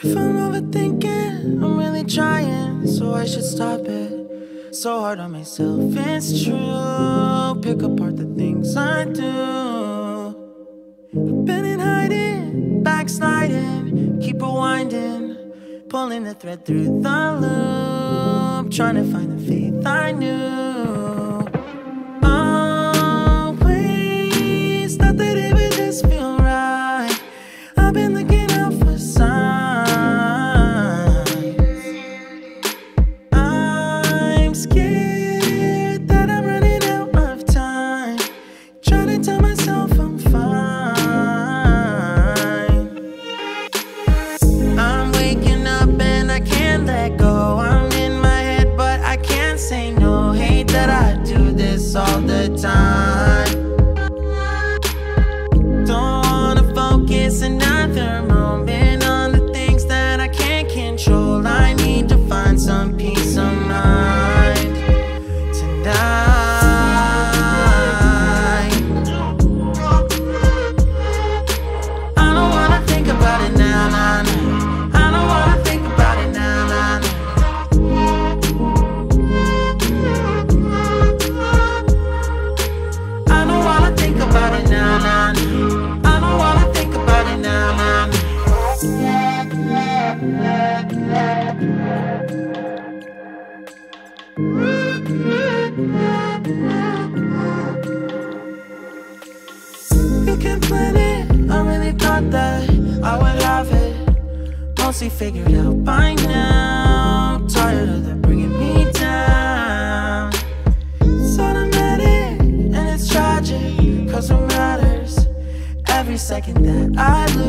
If I'm overthinking, I'm really trying, so I should stop it. So hard on myself, it's true. Pick apart the things I do. I've been in hiding, backsliding, keep rewinding, pulling the thread through the loop, trying to find the faith I knew. Always thought that it would just feel right. I've been looking out for signs. Scared that I'm running out of time, trying to tell myself I'm fine. I'm waking up and I can't let go. I'm in my head but I can't say no. Hate that I do this all the time. Don't wanna focus another moment on the things that I can't control. I need to find some peace of mind. You can't plan it, I really thought that I would have it mostly figured out by now. Tired of them bringing me down. It's automatic and it's tragic, cause it matters every second that I lose.